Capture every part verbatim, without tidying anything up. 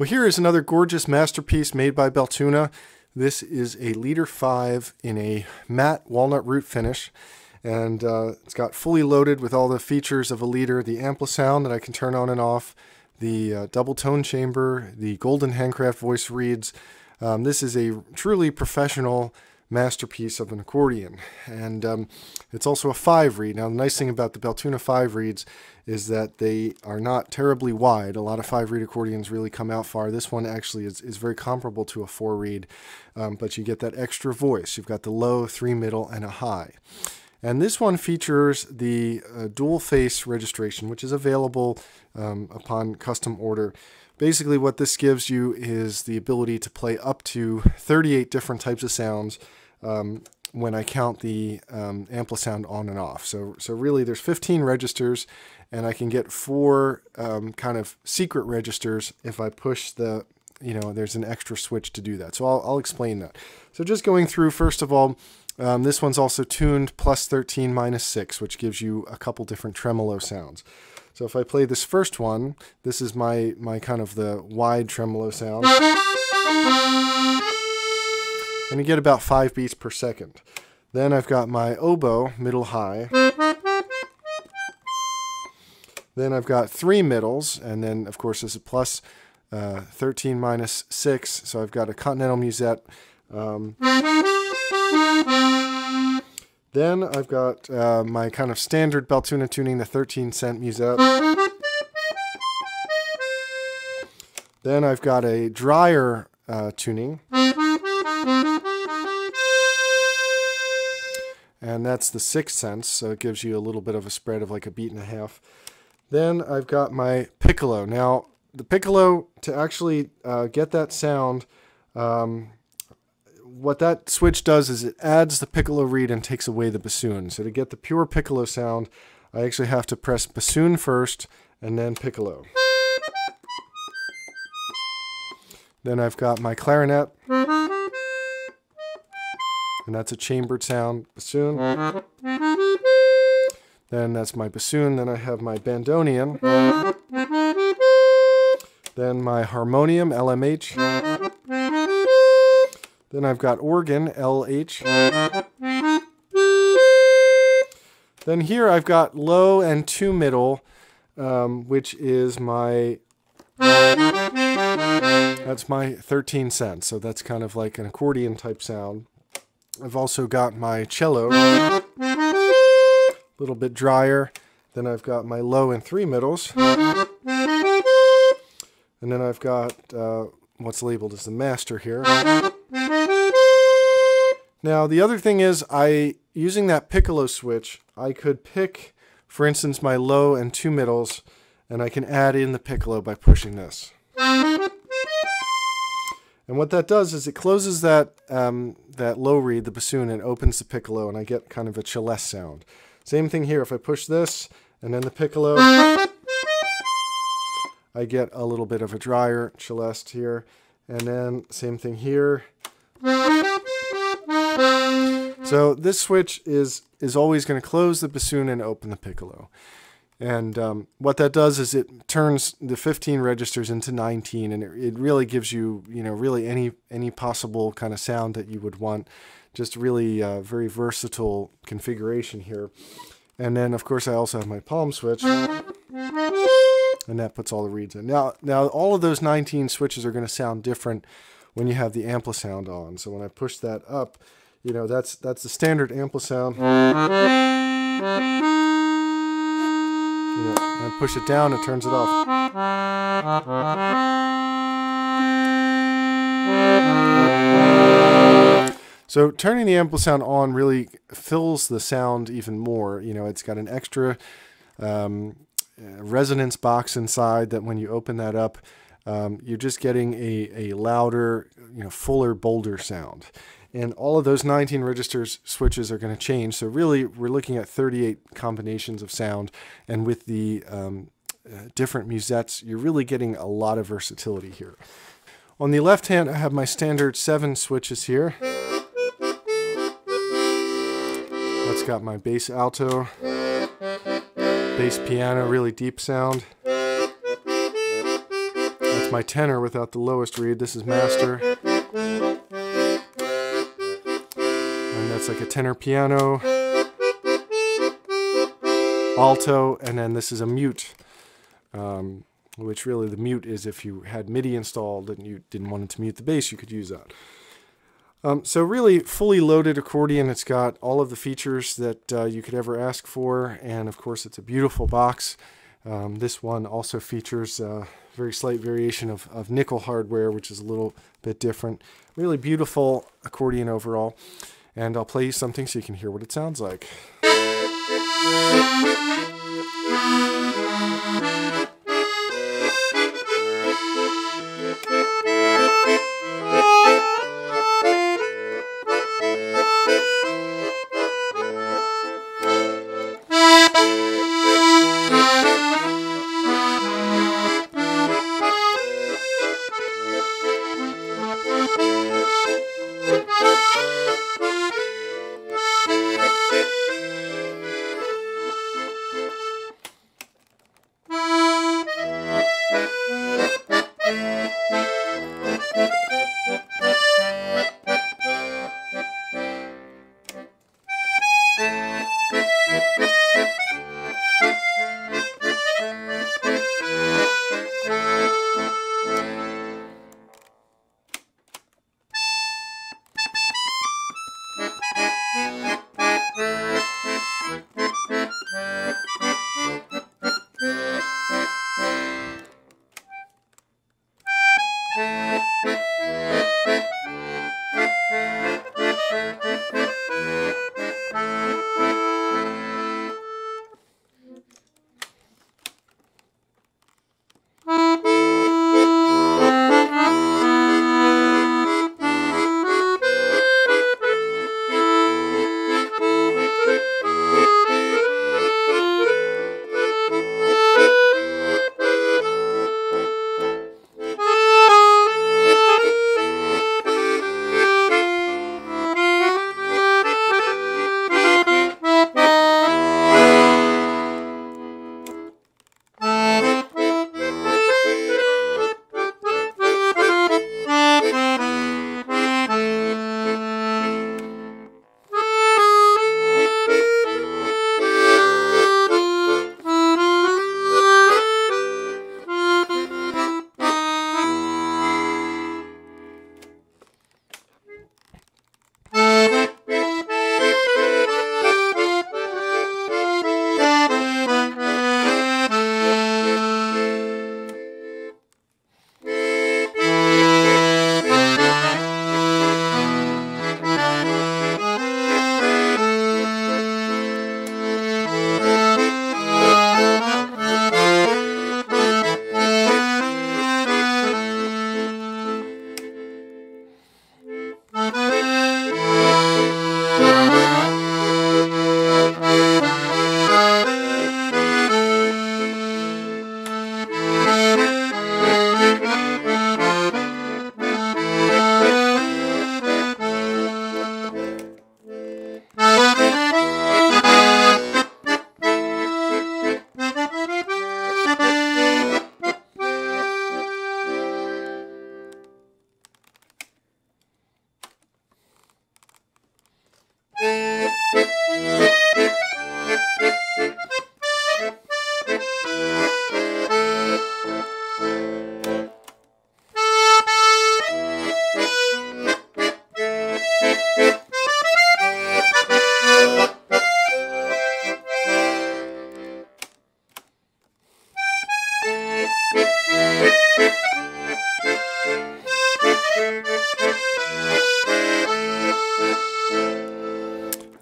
Well, here is another gorgeous masterpiece made by Beltuna. This is a Leader five in a matte walnut root finish. And uh, it's got fully loaded with all the features of a Leader, the Amplisound that I can turn on and off, the uh, double tone chamber, the golden handcraft voice reeds. Um, this is a truly professional masterpiece of an accordion. And um, it's also a five reed. Now, the nice thing about the Beltuna five reeds is that they are not terribly wide. A lot of five reed accordions really come out far. This one actually is, is very comparable to a four reed, um, but you get that extra voice. You've got the low, three middle, and a high. And this one features the uh, dual face registration, which is available um, upon custom order. Basically, what this gives you is the ability to play up to thirty-eight different types of sounds um, when I count the um, Amplisound on and off. So, so really, there's fifteen registers, and I can get four um, kind of secret registers if I push the, you know, there's an extra switch to do that. So I'll, I'll explain that. So just going through, first of all, Um, this one's also tuned plus thirteen, minus six, which gives you a couple different tremolo sounds. So if I play this first one, this is my, my kind of the wide tremolo sound. And you get about five beats per second. Then I've got my oboe, middle high. Then I've got three middles, and then of course this is plus uh, thirteen, minus six. So I've got a continental musette. Um, Then I've got uh, my kind of standard Beltuna tuning, the thirteen cent musette. Then I've got a drier uh, tuning. And that's the six cents, so it gives you a little bit of a spread of like a beat and a half. Then I've got my piccolo. Now, the piccolo, to actually uh, get that sound, um, what that switch does is it adds the piccolo reed and takes away the bassoon. So to get the pure piccolo sound, I actually have to press bassoon first and then piccolo. Then I've got my clarinet. And that's a chambered sound, bassoon. Then that's my bassoon. Then I have my bandoneon. Then my harmonium, L M H. Then I've got organ, L H. Then here I've got low and two middle, um, which is my, that's my thirteen cents. So that's kind of like an accordion type sound. I've also got my cello, a little bit drier. Then I've got my low and three middles. And then I've got uh, what's labeled as the master here. Now, the other thing is, I using that piccolo switch, I could pick, for instance, my low and two middles, and I can add in the piccolo by pushing this. And what that does is it closes that, um, that low reed, the bassoon, and opens the piccolo, and I get kind of a celeste sound. Same thing here. If I push this and then the piccolo, I get a little bit of a drier celeste here. And then same thing here. So this switch is, is always going to close the bassoon and open the piccolo. And um, what that does is it turns the fifteen registers into nineteen, and it, it really gives you, you know, really any, any possible kind of sound that you would want. Just really uh, very versatile configuration here. And then, of course, I also have my palm switch. And that puts all the reeds in. Now, now all of those nineteen switches are going to sound different when you have the Amplisound on. So when I push that up, you know, that's that's the standard Amplisound. You know, and push it down, it turns it off. So turning the Amplisound on really fills the sound even more. You know, it's got an extra um, resonance box inside that when you open that up, um, you're just getting a, a louder, you know, fuller, bolder sound. And all of those nineteen registers switches are going to change. So really, we're looking at thirty-eight combinations of sound. And with the um, uh, different musettes, you're really getting a lot of versatility here. On the left hand, I have my standard seven switches here. That's got my bass alto, bass piano, really deep sound. That's It's my tenor without the lowest reed. This is master. And that's like a tenor piano, alto, and then this is a mute. Um, which really the mute is if you had MIDI installed and you didn't want it to mute the bass, you could use that. Um, so really fully loaded accordion. It's got all of the features that uh, you could ever ask for, and of course it's a beautiful box. Um, this one also features a very slight variation of, of nickel hardware, which is a little bit different. Really beautiful accordion overall, and I'll play you something so you can hear what it sounds like.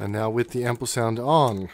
And now with the Amplisound on.